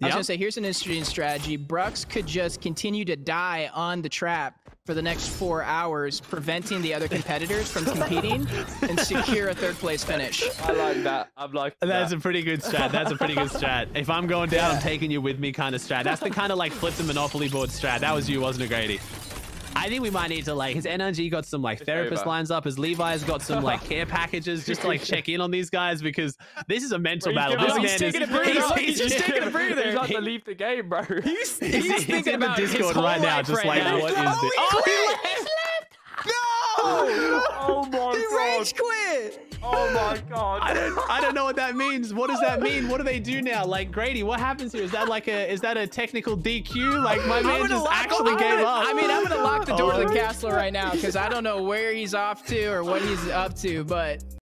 I was gonna say, here's an interesting strategy. Brux could just continue to die on the trap for the next 4 hours, preventing the other competitors from competing and secure a third place finish. I like that. I've liked that. That's a pretty good strat. That's a pretty good strat. If I'm going down, I'm taking you with me kind of strat. That's the kind of like flip the Monopoly board strat. That was you, wasn't it, Grady? I think we might need to like, his NRG got some like therapist lines up, his Levi's got some like care packages just to like check in on these guys, because this is a mental battle. This man is taking a breather. He's just taking a breather. He's about to leave the game, bro. He's thinking about the Discord right now, just like, what is this? Oh, he left! No! Oh my god! He rage quit! Oh my god! I don't know what that means. What does that mean? What do they do now? Like, Grady, what happens here? Is that like a technical DQ? Like, my man just actually gave up. I mean, I'm gonna lock the door to the castle right now because I don't know where he's off to or what he's up to, but.